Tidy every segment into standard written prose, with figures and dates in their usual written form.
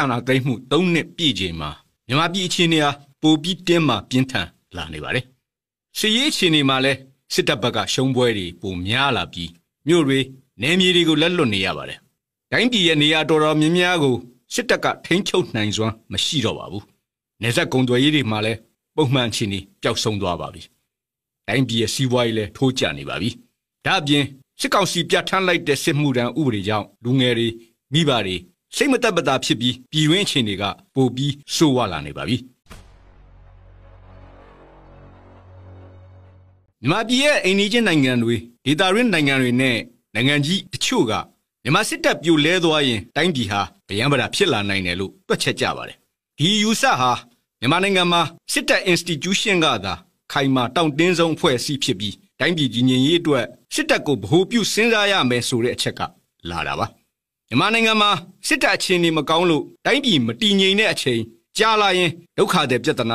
စစ်အာဏာသိမ်းမှု၃နှစ်ပြည့်ချိန်မှာမြန်မာပြည်အခြေအနေဟာပိုပြီးတင်းမာပြင်းထန်လာနေပါတယ်။စစ်ရေးအခြေအနေမှာလည်းစစ်တပ်ဘက်ကရှုံးပွဲတွေပိုများလာပြီးမြို့တွေနယ်မြေတွေကိုလက်လွတ်နေရပါတယ်။တိုင်းပြည်ရဲ့နေရာတော်တော်များများကိုစစ်တပ်ကထိန်းချုပ်နိုင်စွမ်းမရှိတော့ပါဘူး။နယ်စပ်ကုန်သွယ်ရေးတွေမှာလည်းပုံမှန်အခြေအနေပျောက်ဆုံးသွားပါပြီ။တိုင်းပြည်ရဲ့စီးပွားရေးလည်းထိုးကျနေပါပြီ။ဒါ့အပြင်စစ်ကောင်စီပြဋ္ဌာန်းလိုက်တဲ့စစ်မှုထမ်းဥပဒေကြောင့်လူငယ်တွေမိဘတွေစိတ်မသက်မသာဖြစ်ပြီးပြည်တွင်းအခြေအနေကပိုပြီးဆိုးဝါးလာနေပါပြီ။မြန်မာပြည်ရဲ့အိမ်နီးချင်းနိုင်ငံတွေဒေသရင်းနိုင်ငံတွေနဲ့နိုင်ငံကြီးတချို့ကမြန်မာစစ်တပ်ပြိုလဲသွားရင်တိုင်းပြည်ဟာဗျံပရာဖြစ်လာနိုင်တယ်လို့တွက်ချက်ကြပါတယ်။ဒီယူဆဟာမြန်မာနိုင်ငံမှာစစ်တပ် institution ကသာခိုင်မာတောင့်တင်းဆုံးအဖွဲ့အစည်းဖြစ်ပြီးတိုင်းပြည်ကြီးညီရေးအတွက်စစ်တပ်ကိုဗဟိုပြုစဉ်းစားရမယ်ဆိုတဲ့အချက်ကလာတာပါ။မြန်မာနိုင်ငံမှာစစ်တပ်အခြေအနေမကောင်းလို့တိုင်းပြည်မတည်ငြိမ်တဲ့အချိန်ကြာလာရင်ဒုက္ခတွေပြဿန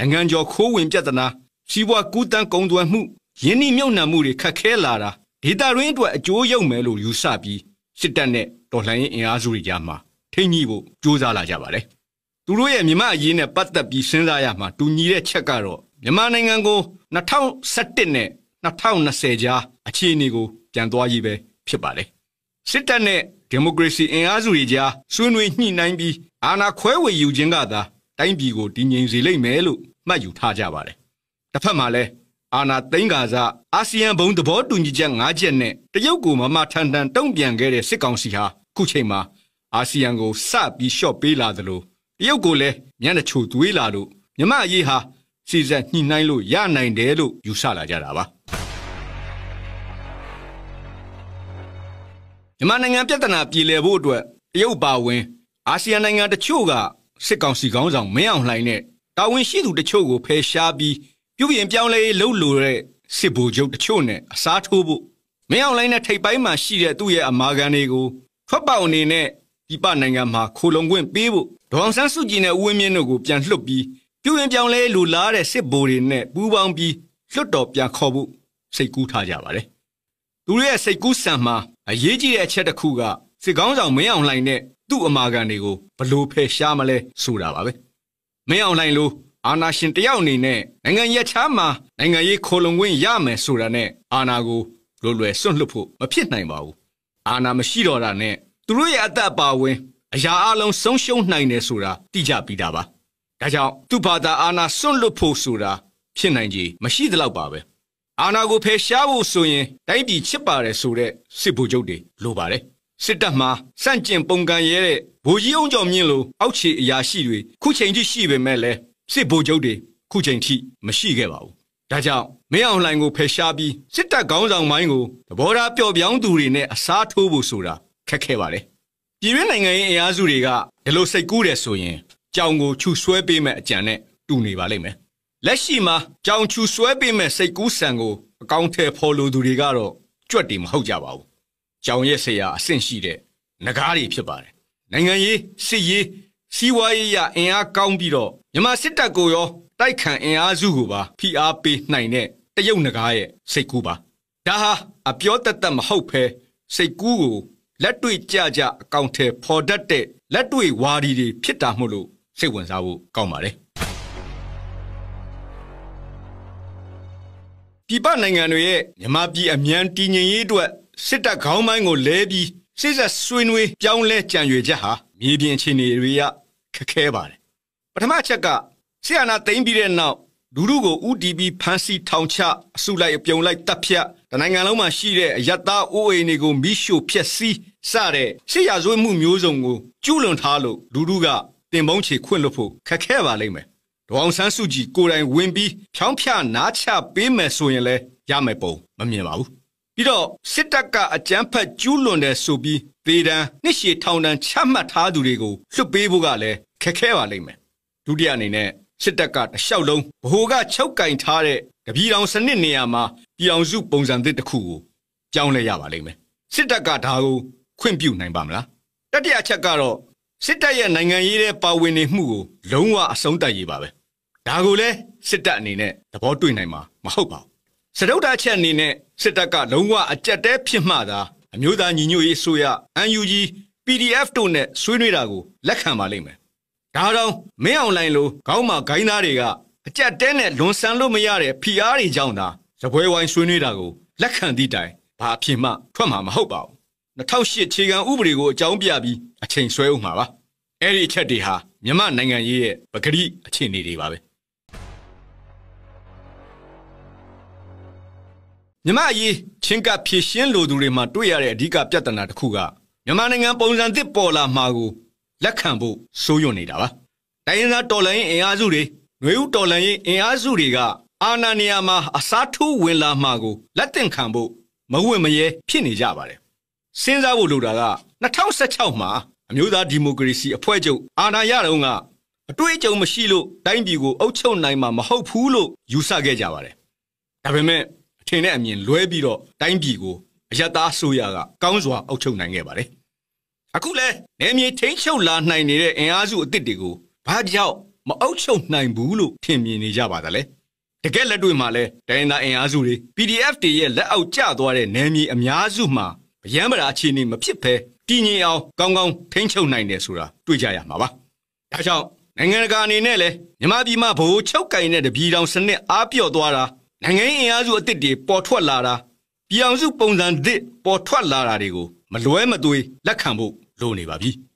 ာနိုင်ငံကျော်ခိုးဝင်ပြဿနာစီးပွားကူးတန်းကုန်သွယ်မှုယင်းနှိမ့်မြုပ်နှံမှုတွေခက်ခဲလာတာဒေသရင်းအတွက်အကျိုးရောက်မယ်လို့ယူဆပြီးစစ်တပ်နဲ့တော်လှန်ရေးအင်အားစုတွေကြားမှာထိန်းညှိဖို့ကြိုးစားလာကြပါတယ်။သူတို့ရဲ့မြန်မာအရေးနဲ့ပတ်သက်ပြီးစဉ်းစားရမှာတူညီတဲ့ချက်ကတော့မြန်မာနိုင်ငံကို2017နဲ့2020ကြားအခြေအနေကိုပြန်သွားရေးပဲဖြစ်ပါလေ။စစ်တပ်နဲ့ဒီမိုကရေစီအင်အားစုတွေကြားဆွေးနွေးညှိနှိုင်းပြီးအာဏာခွဲဝေယူခြင်းကသာတိုင်းပြည်ကိုတည်ငြိမ်စေလိမ့်မယ်လို့မှတ်ယူထားကြပါတယ်။တစ်ဖက်မှာလည်းအာဏာသိမ်းကာစအာဆီယံဘုံသဘောတူညီချက်၅ချက်နဲ့တရုတ်ကိုမမထန်ထန်တုံ့ပြန်ခဲ့တဲ့စစ်ကောင်စီဟာအခုချိန်မှာအာဆီယံကိုစပြီးရှော့ပေးလာသလိုတရုတ်ကိုလည်းမျက်နှာချိုသွေးလာလို့မြမအရေးဟာစီစံညှိနှိုင်းလို့ရနိုင်တယ်လို့ယူဆလာကြတာပါ။မြန်မာနိုင်ငံပြဿနာပြေလည်ဖို့အတွက်တရုတ်ပါဝင်အာဆီယံနိုင်ငံတချို့ကစစ်ကောင်စီခေါင်းဆောင်မင်းအောင်လှိုင်နဲ့တာဝန်ရှိသူတချို့ကိုဖယ်ရှားပြီးပြုပြင်ပြောင်းလဲရေးလှုပ်လို့တဲ့စစ်ဗိုလ်ချုပ်တချို့နဲ့အစားထိုးဖို့မင်းအောင်လှိုင်နဲ့ထိပ်ပိုင်းမှာရှိတဲ့သူ့ရဲ့အမာခံတွေကိုထွက်ပေါက်အနေနဲ့ပြည်ပနိုင်ငံမှာခိုလုံခွင့်ပေးဖို့ဒေါ်အောင်ဆန်းစုကြည်နဲ့ဦးဝင်းမြင့်တို့ကိုပြန်လွှတ်ပြီးပြုပြင်ပြောင်းလဲလိုလားတဲ့စစ်ဗိုလ်တွေနဲ့ပူးပေါင်းပြီးလွှတ်တော်ပြန်ခေါ်ဖို့စိတ်ကူးထားကြပါတယ်။သူတို့ရဲ့စိတ်ကူးဆန်မှာအရေးကြီးတဲ့အချက်တစ်ခုကစစ်ကောင်းဆောင်မင်းအောင်လှိုင်နဲ့သူ့အမာခံတွေကိုဘလို့ဖယ်ရှားမလဲဆိုတာပါပဲ။မင်းအောင်လှိုင်လို့အာဏာရှင်တယောက်အနေနဲ့နိုင်ငံရဲ့ချားမှာနိုင်ငံရေးခိုလုံခွင့်ရမယ်ဆိုတာနဲ့အာဏာကိုလွယ်လွယ်စွန့်လွတ်ဖို့မဖြစ်နိုင်ပါဘူး။အာဏာမရှိတော့တာနဲ့သူတို့ရဲ့အသက်ပါဝင်အရာအလုံးဆုံးရှုံးနိုင်တယ်ဆိုတာသိကြပြီးတာပါ။ဒါကြောင့်သူဘာသာအာဏာစွန့်လွတ်ဖို့ဆိုတာဖြစ်နိုင်ကြီးမရှိသလောက်ပါပဲ။အာဏာကိုဖယ်ရှားဖို့ဆိုရင်တိုင်းပြည်ချစ်ပါတယ်ဆိုတဲ့စစ်ဗိုလ်ချုပ်တွေလိုပါတယ်။စစ်တပ်မှာစန့်ကျင်ပုန်ကန်ရဲတဲ့ဗိုလ်ကြီးအောင်ကျော်မြင့်လိုအောက်ခြေအရာရှိတွေခုချိန်ကြီးရှိပေမဲ့လည်းစစ်ဗိုလ်ချုပ်တွေခုချိန်ထိမရှိခဲ့ပါဘူး။ဒါကြောင့်မင်းအောင်လှိုင်ကိုဖယ်ရှားပြီးစစ်တပ်ခေါင်းဆောင်ပိုင်းကိုသဘောထားပျော့ပြောင်းသူတွေနဲ့အစားထိုးဖို့ဆိုတာခက်ခဲပါလေ။ပြည်တွင်းနိုင်ငံရေးအင်အားစုတွေကဒီလိုစိတ်ကူးတယ်ဆိုရင်ကြောင်ကိုခြူဆွဲပေးမဲ့အကြံနဲ့တူနေပါလိမ့်မယ်။လက်ရှိမှာကြောင်ခြူဆွဲပေးမဲ့စိတ်ကူးဆန်ကိုအကောင့်ထဲဖော်လိုသူတွေကတော့ကြွက်တယ်မဟုတ်ကြပါဘူး။ကြောင်ရဲ့ဆရာအဆင့်ရှိတဲ့နဂါးတွေဖြစ်ပါတယ်။နိုင်ငံရေးစစ်ရေးစီးပွားရေးရအင်အားကောင်းပြီးတော့မြန်မာစစ်တပ်ကိုရောတိုက်ခံအင်အားစုကိုပါဖိအားပေးနိုင်တဲ့တရုတ်နဂါးရဲ့စိတ်ကူးပါ။ဒါဟာအပြောတတ်တတ်မဟုတ်ဘဲစိတ်ကူးကိုလက်တွေ့ကြကြအကောင့်ထဲပေါ်တတ်တဲ့လက်တွေ့ဝါဒီတွေဖြစ်တာမို့လို့စိတ်ဝင်စားဖို့ကောင်းပါလေ။ပြည်ပနိုင်ငံတွေရဲ့မြန်မာပြည်အမြန်တည်ငြိမ်ရေးအတွက်စစ်တပ်ခေါင်းပိုင်းကိုလဲပြီးစစ်ဆက်ဆွေးနွေးပြောင်းလဲကြံရွယ်ချက်ဟာမြေပြင်အခြေအနေတွေကခက်ခဲပါတယ်။ပထမအချက်ကဆရာနာသိမ့်ပြီးတဲ့နောက်လူထုကို UDP ဖမ်းဆီးထောင်ချအစုလိုက်အပြုံလိုက်တပ်ဖြတ်တနိုင်ငံလုံးမှာရှိတဲ့အယက်သားအိုးအိမ်တွေကိုမိရှို့ဖျက်ဆီးစတဲ့စစ်ရာဇဝတ်မှုမျိုးစုံကိုကျူးလွန်ထားလို့လူထုကတင်ပုံးချေခွင့်လွတ်ဖို့ခက်ခဲပါလိမ့်မယ်။ဒေါအောင်ဆန်းစုကြည်ကိုယ်တိုင်ဝင်ပြီးဖြောင်းဖြနားချပေးမယ်ဆိုရင်လည်းရမယ်ပုံမမြင်ပါဘူး။ပြီးတော့စစ်တပ်ကအကြမ်းဖက်ကျူးလွန်တယ်ဆိုပြီးသေဒဏ်နှစ်ရှည်ထောင်ဒဏ်ချမှတ်ထားသူတွေကိုလွှတ်ပေးဖို့ကလည်းခက်ခဲပါလိမ့်မယ်။ဒုတိယအနေနဲ့စစ်တပ်ကတလျှောက်လုံးဗဟိုကချုပ်ကင်ထားတဲ့ကပြည်တော်စနစ်နေရာမှာပြည်အောင်စုပုံစံသစ်တစ်ခုကိုကြောင်းလဲရပါလိမ့်မယ်။စစ်တပ်ကဒါကိုခွင့်ပြုနိုင်ပါမလား။တတိယအချက်ကတော့စစ်တပ်ရဲ့နိုင်ငံရေးတဲ့ပါဝင်နေမှုကိုလုံးဝအဆုံးသတ်ရေးပါပဲ။ဒါကိုလည်းစစ်တပ်အနေနဲ့သဘောတွေ့နိုင်မှာမဟုတ်ပါဘူး။စတုတ္ထအချက်အနေနဲ့စစ်တပ်ကလုံးဝအကြက်တဲဖြစ်မှသာအမျိုးသားညီညွတ်ရေးအစိုးရ NUG PDF တို့နဲ့ဆွေးနွေးတာကိုလက်ခံပါလိမ့်မယ်။ဒါကြောင့်မင်းအောင်လှိုင်လိုခေါင်းမှာဂိုင်းသားတွေကအကြက်တဲနဲ့လွန်ဆန်လို့မရတဲ့ဖိအားတွေကြောင့်သာစပွဲဝိုင်းဆွေးနွေးတာကိုလက်ခံသည့်တိုင်ဘာအဖြစ်မှထွက်မှာမဟုတ်ပါဘူး။2008ခြေခံဥပဒေကိုအကြောင်းပြပြီးအချိန်ဆွဲဦးမှာပါ။အဲ့ဒီအချက်တွေဟာမြန်မာနိုင်ငံရေးရဲ့ပကတိအခြေအနေတွေပါပဲ။မြန်မာရေးချင်းကဖြည့်ရှင်းလိုသူတွေမှာတွေ့ရတဲ့အဓိကပြဿနာတစ်ခုကမြန်မာနိုင်ငံပုံစံသစ်ပေါ်လာမှာကိုလက်ခံဖို့စိုးရွံ့နေတာပါ။တိုင်းရင်းသားတော်လှန်ရေးအင်အားစုတွေ၊နွေဦးတော်လှန်ရေးအင်အားစုတွေကအာဏာနေရာမှာအစားထိုးဝင်လာမှာကိုလက်တင်ခံဖို့မဝင်မရဲဖြစ်နေကြပါတယ်။စဉ်းစားဖို့လိုတာက2016မှာအမျိုးသားဒီမိုကရေစီအဖွဲ့ချုပ်အာဏာရတုန်းကအတွေ့အကြုံမရှိလို့တိုင်းပြည်ကိုအုပ်ချုပ်နိုင်မှာမဟုတ်ဘူးလို့ယူဆခဲ့ကြပါတယ်။ဒါပေမဲ့အထင်နဲ့အမြင်လွဲပြီးတော့တိုင်းပြည်ကိုအယက်သားဆိုရကကောင်းစွာအုပ်ချုပ်နိုင်ခဲ့ပါတယ်။အခုလဲနေမြေထိန်းချုပ်လာနိုင်နေတဲ့အင်အားစုအသစ်တွေကိုဘာကြောင့်မအုပ်ချုပ်နိုင်ဘူးလို့ထင်မြင်နေကြပါသလဲ။တကယ်လက်တွေ့မှာလဲတိုင်းသားအင်အားစုတွေ PDF တွေရဲ့လက်အောက်ကျသွားတဲ့နေမြေအများစုမှာဗျံပရာအခြေအနေမဖြစ်ဘဲတည်ငြိမ်အောင်ကောင်းကောင်းထိန်းချုပ်နိုင်တယ်ဆိုတာတွေ့ကြရမှာပါ။ဒါကြောင့်နိုင်ငံတကာအနေနဲ့လည်းမြန်မာပြည်မှာဗဟိုချုပ်ကိုင်တဲ့တပြည်တော်စနစ်အားပြော့သွားတာနိုင်ငံအင်အားစုအသစ်တွေပေါ်ထွက်လာတာပြည်အောင်စုပုံစံသစ်ပေါ်ထွက်လာတာတွေကိုမလွဲမသွေလက်ခံဖို့လိုနေပါပြီ။